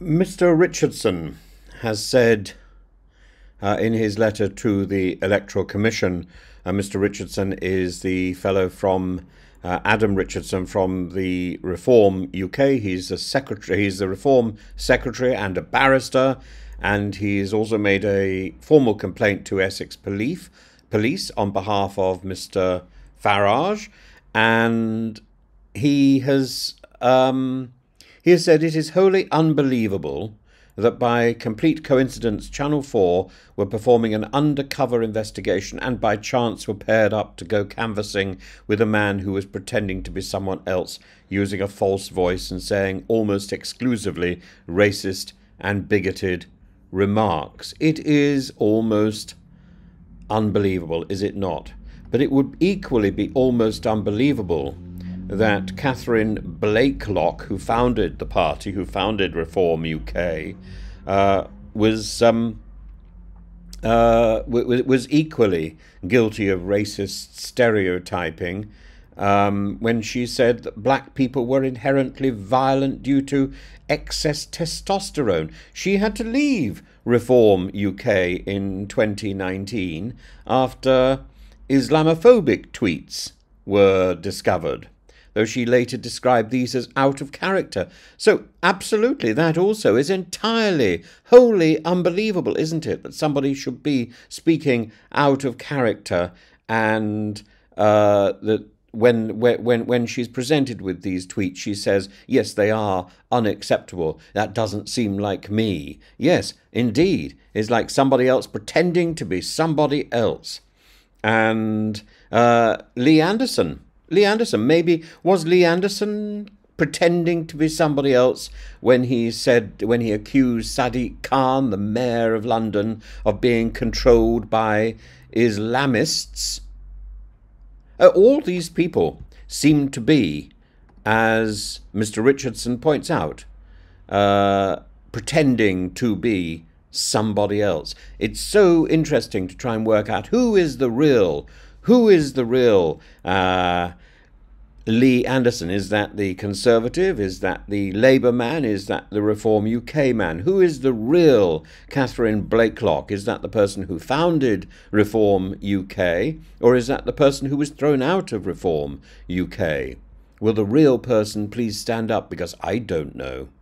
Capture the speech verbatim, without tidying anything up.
Mister Richardson has said uh, in his letter to the Electoral Commission, uh, Mister Richardson is the fellow from uh, Adam Richardson from the Reform U K. He's the secretary. He's the Reform secretary and a barrister, and he's also made a formal complaint to Essex Police, police on behalf of Mister Farage, and he has. Um, He has said it is wholly unbelievable that by complete coincidence Channel four were performing an undercover investigation and by chance were paired up to go canvassing with a man who was pretending to be someone else, using a false voice and saying almost exclusively racist and bigoted remarks. It is almost unbelievable, is it not? But it would equally be almost unbelievable that Catherine Blaiklock, who founded the party, who founded Reform U K, uh, was um, uh, w was equally guilty of racist stereotyping um, when she said that black people were inherently violent due to excess testosterone. She had to leave Reform U K in twenty nineteen after Islamophobic tweets were discovered, though she later described these as out of character. So absolutely, that also is entirely, wholly unbelievable, isn't it? That somebody should be speaking out of character, and uh, that when when when she's presented with these tweets, she says, yes, they are unacceptable. That doesn't seem like me. Yes, indeed, it's like somebody else pretending to be somebody else. And uh, Lee Anderson. Lee Anderson, maybe, was Lee Anderson pretending to be somebody else when he said, when he accused Sadiq Khan, the mayor of London, of being controlled by Islamists? Uh, all these people seem to be, as Mister Richardson points out, uh, pretending to be somebody else. It's so interesting to try and work out who is the real Who is the real uh, Lee Anderson? Is that the Conservative? Is that the Labour man? Is that the Reform U K man? Who is the real Catherine Blaiklock? Is that the person who founded Reform U K? Or is that the person who was thrown out of Reform U K? Will the real person please stand up? Because I don't know.